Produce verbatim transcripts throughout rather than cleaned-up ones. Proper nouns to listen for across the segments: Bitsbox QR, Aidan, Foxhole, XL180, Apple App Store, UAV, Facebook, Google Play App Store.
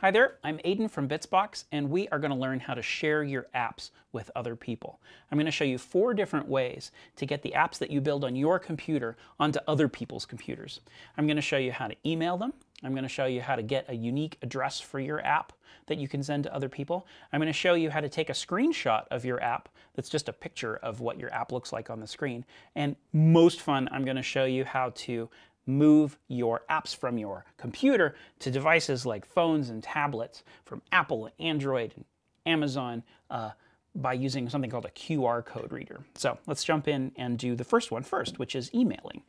Hi there, I'm Aidan from Bitsbox, and we are going to learn how to share your apps with other people. I'm going to show you four different ways to get the apps that you build on your computer onto other people's computers. I'm going to show you how to email them. I'm going to show you how to get a unique address for your app that you can send to other people. I'm going to show you how to take a screenshot of your app that's just a picture of what your app looks like on the screen. And most fun, I'm going to show you how to move your apps from your computer to devices like phones and tablets from Apple, Android, and Amazon uh, by using something called a Q R code reader. So let's jump in and do the first one first, which is emailing.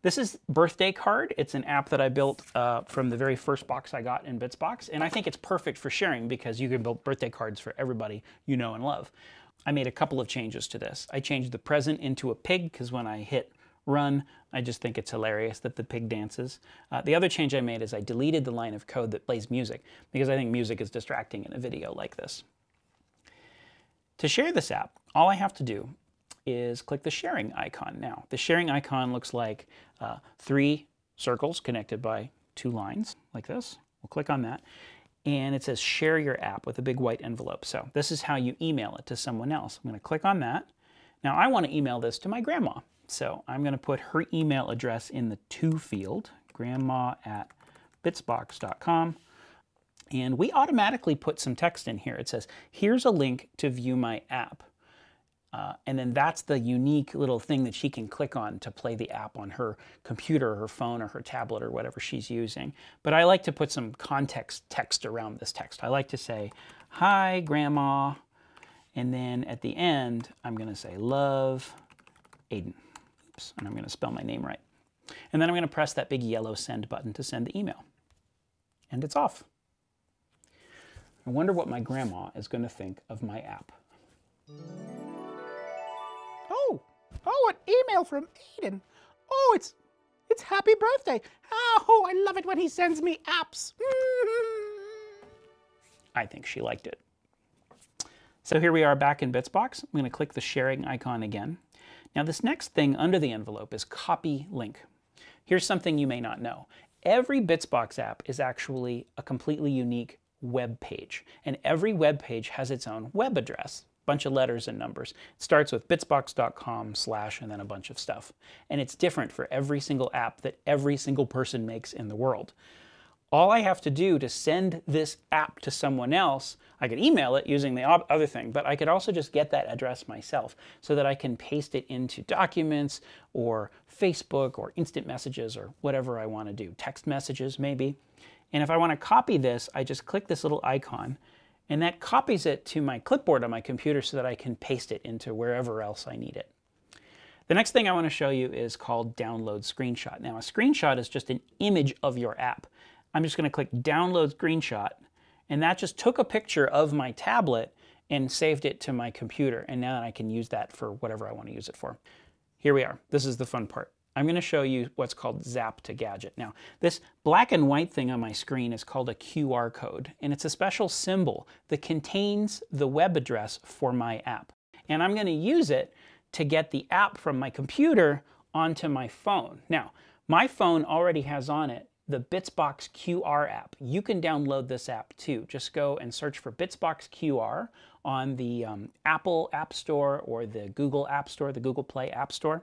This is Birthday Card. It's an app that I built uh, from the very first box I got in Bitsbox, and I think it's perfect for sharing because you can build birthday cards for everybody you know and love. I made a couple of changes to this. I changed the present into a pig because when I hit run, I just think it's hilarious that the pig dances. Uh, the other change I made is I deleted the line of code that plays music because I think music is distracting in a video like this. To share this app, all I have to do is click the sharing icon now. The sharing icon looks like uh, three circles connected by two lines like this. We'll click on that. And it says share your app with a big white envelope. So this is how you email it to someone else. I'm going to click on that. Now I want to email this to my grandma. So I'm going to put her email address in the to field, grandma at bitsbox dot com, and we automatically put some text in here. It says, here's a link to view my app. Uh, and then that's the unique little thing that she can click on to play the app on her computer, or her phone, or her tablet, or whatever she's using. But I like to put some context text around this text. I like to say, hi, Grandma. And then at the end, I'm going to say, love, Aidan. Oops, and I'm going to spell my name right. And then I'm going to press that big yellow send button to send the email. And it's off. I wonder what my grandma is going to think of my app. Oh, oh, an email from Aidan. Oh, it's, it's happy birthday. Oh, I love it when he sends me apps. Mm-hmm. I think she liked it. So here we are back in Bitsbox. I'm going to click the sharing icon again. Now this next thing under the envelope is copy link. Here's something you may not know. Every Bitsbox app is actually a completely unique web page, and every web page has its own web address, bunch of letters and numbers. It starts with bitsbox dot com slash and then a bunch of stuff. And it's different for every single app that every single person makes in the world. All I have to do to send this app to someone else, I could email it using the other thing, but I could also just get that address myself so that I can paste it into documents or Facebook or instant messages or whatever I want to do. Text messages maybe. And if I want to copy this, I just click this little icon and that copies it to my clipboard on my computer so that I can paste it into wherever else I need it. The next thing I want to show you is called download screenshot. Now a screenshot is just an image of your app. I'm just going to click download screenshot, and that just took a picture of my tablet and saved it to my computer, and now I can use that for whatever I want to use it for. Here we are. This is the fun part. I'm going to show you what's called Zap to Gadget. Now this black and white thing on my screen is called a Q R code, and it's a special symbol that contains the web address for my app, and I'm going to use it to get the app from my computer onto my phone. Now my phone already has on it the Bitsbox Q R app. You can download this app too. Just go and search for Bitsbox Q R on the um, Apple App Store or the Google App Store, the Google Play App Store.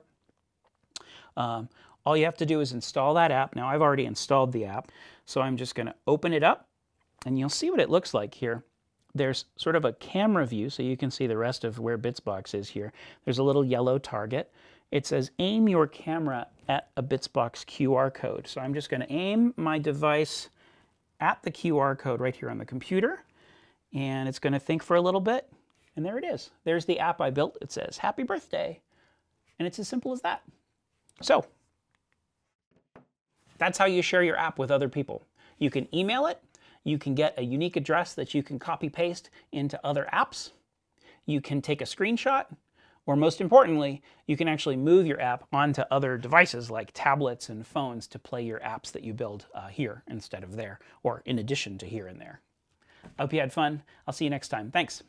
Um, all you have to do is install that app. Now I've already installed the app, so I'm just going to open it up and you'll see what it looks like here. There's sort of a camera view so you can see the rest of where Bitsbox is here. There's a little yellow target. It says aim your camera at a Bitsbox Q R code. So I'm just going to aim my device at the Q R code right here on the computer, and it's going to think for a little bit, and there it is. There's the app I built. It says happy birthday, and it's as simple as that. So that's how you share your app with other people. You can email it. You can get a unique address that you can copy paste into other apps. You can take a screenshot. Or most importantly, you can actually move your app onto other devices like tablets and phones to play your apps that you build uh, here instead of there, or in addition to here and there. I hope you had fun. I'll see you next time. Thanks.